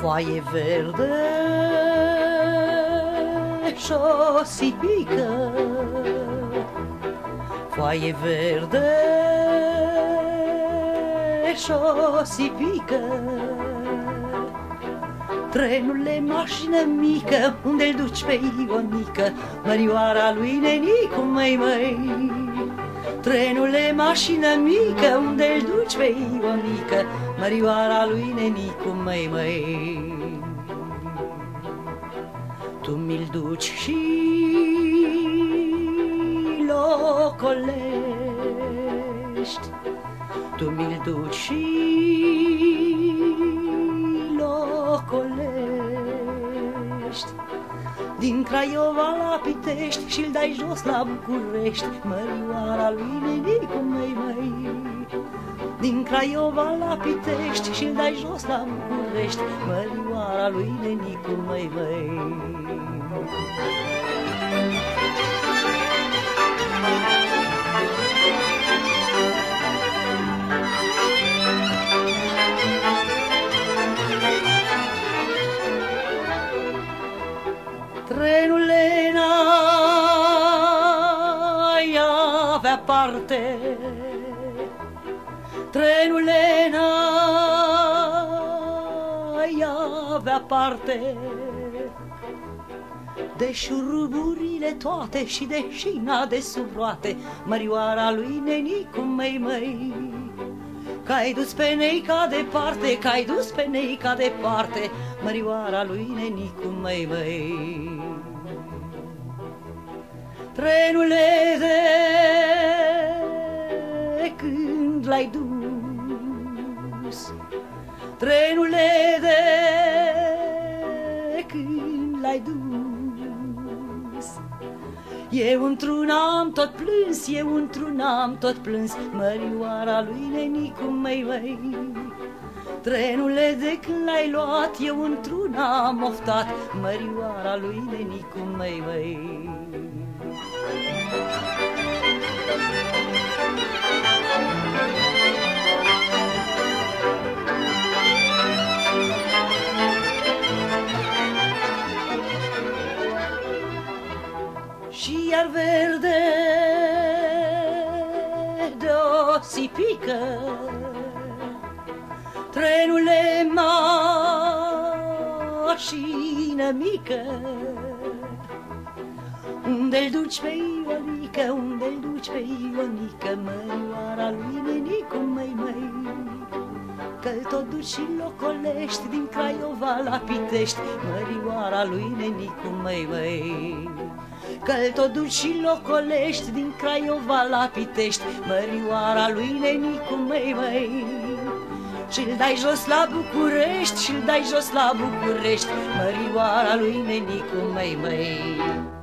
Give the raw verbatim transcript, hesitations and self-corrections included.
Foaie verde și o sipică, foaie verde și o sipică, trenule, mașină mică, unde-l duci pe Ionică, mărioara lui Nenicu, măi, măi. Trenule, mașină mică, unde-l duci pe Ionică, mărioara lui Nenicu, măi, măi. Tu mi-l duci și locolești, tu mi-l duci și locolești, din Craiova la Pitești și-l dai jos la București, mărioara lui Nenicu, măi, măi. Din Craiova la Pitești și-l dai jos la București, mărioara lui Nenicu, măi, măi. Trenule, n-ai avea parte, trenule, n-ai avea parte de șuruburile toate și de șina de sub roate, mărioara lui Nenicu, măi, măi. Că-ai dus pe Neica departe, că-ai dus pe Neica departe, mărioara lui Nenicu, măi, măi. Trenule, de când l-ai dus, trenule, de când l-ai dus, eu într-un am tot plâns, eu într-un am tot plâns, mărioara lui Nenicu, măi, măi. Trenule, de când l-ai luat, eu într-un am oftat, mărioara lui Nenicu, măi, măi. Și iar verde de o sipică, trenule, mașină mică, unde-l duci pe Ionică, unde-l duci pe Ionică, mărioara lui Nenicu, măi, măi. Că-l tot duci și locolești, din Craiova la Pitești, mărioara lui Nenicu, măi, măi. Că-l tot duci și locolești, din Craiova la Pitești, mărioara lui Nenicu, măi, măi. Și-l dai jos la București, și-l dai jos la București, mărioara lui Nenicu, măi, măi.